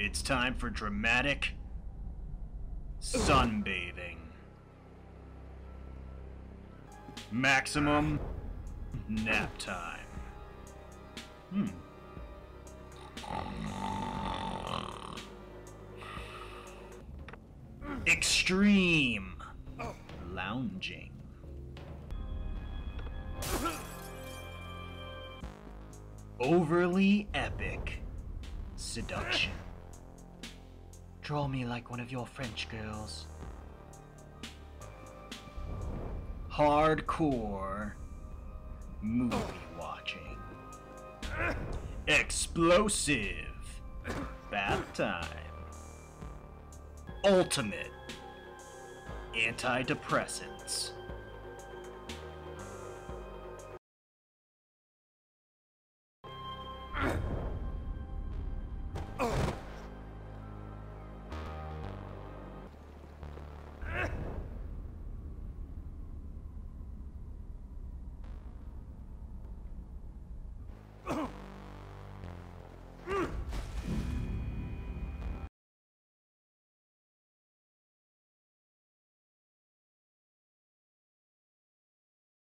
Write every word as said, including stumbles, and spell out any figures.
It's time for dramatic sunbathing. Maximum nap time. Hmm. Extreme lounging. Overly epic seduction. Draw me like one of your French girls. Hardcore movie watching. Explosive bath time. Ultimate antidepressants.